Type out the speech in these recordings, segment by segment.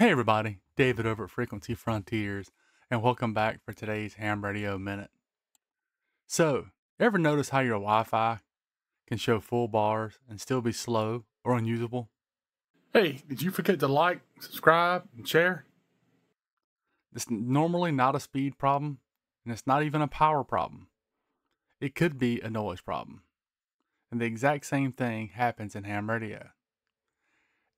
Hey everybody, David over at Frequency Frontiers, and welcome back for today's Ham Radio Minute. So, ever notice how your Wi-Fi can show full bars and still be slow or unusable? Hey, did you forget to like, subscribe, and share? It's normally not a speed problem, and it's not even a power problem. It could be a noise problem. And the exact same thing happens in ham radio.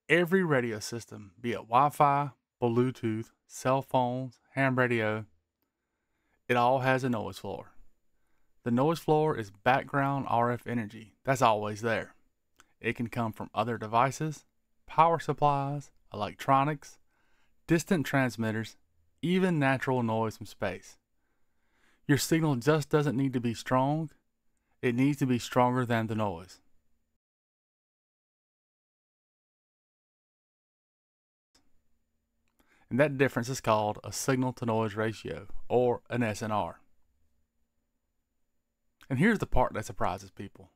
Every radio system, be it Wi-Fi, Bluetooth, cell phones, ham radio, it all has a noise floor. The noise floor is background RF energy that's always there. It can come from other devices, power supplies, electronics, distant transmitters, even natural noise from space. Your signal just doesn't need to be strong. It needs to be stronger than the noise. And that difference is called a signal-to-noise ratio, or an SNR. And here's the part that surprises people.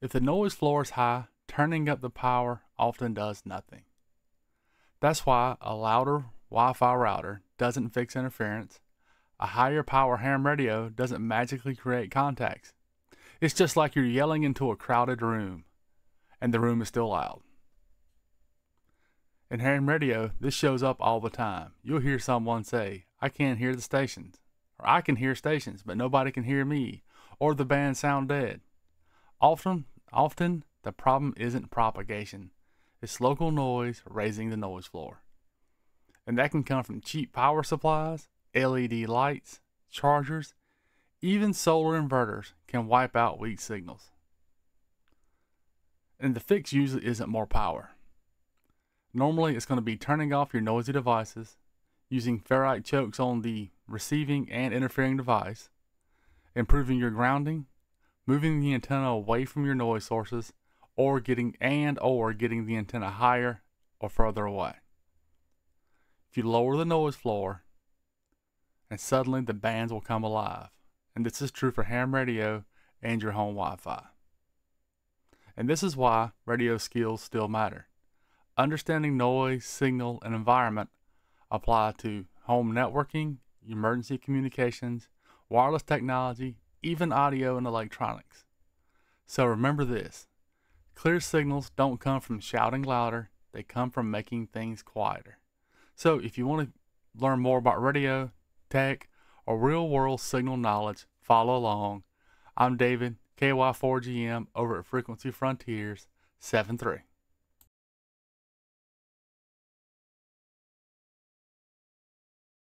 If the noise floor is high, turning up the power often does nothing. That's why a louder Wi-Fi router doesn't fix interference, a higher power ham radio doesn't magically create contacts. It's just like you're yelling into a crowded room, and the room is still loud. In ham radio, this shows up all the time. You'll hear someone say, "I can't hear the stations," or "I can hear stations, but nobody can hear me," or "the band sound dead." Often the problem isn't propagation. It's local noise raising the noise floor. And that can come from cheap power supplies, LED lights, chargers, even solar inverters can wipe out weak signals. And the fix usually isn't more power. Normally, it's going to be turning off your noisy devices, using ferrite chokes on the receiving and interfering device, improving your grounding, moving the antenna away from your noise sources, or getting the antenna higher or further away. If you lower the noise floor, and suddenly the bands will come alive. And this is true for ham radio and your home Wi-Fi. And this is why radio skills still matter. Understanding noise, signal, and environment apply to home networking, emergency communications, wireless technology, even audio and electronics. So remember this, clear signals don't come from shouting louder, they come from making things quieter. So if you want to learn more about radio, tech, or real-world signal knowledge, follow along. I'm David, KY4GM over at Frequency Frontiers 73.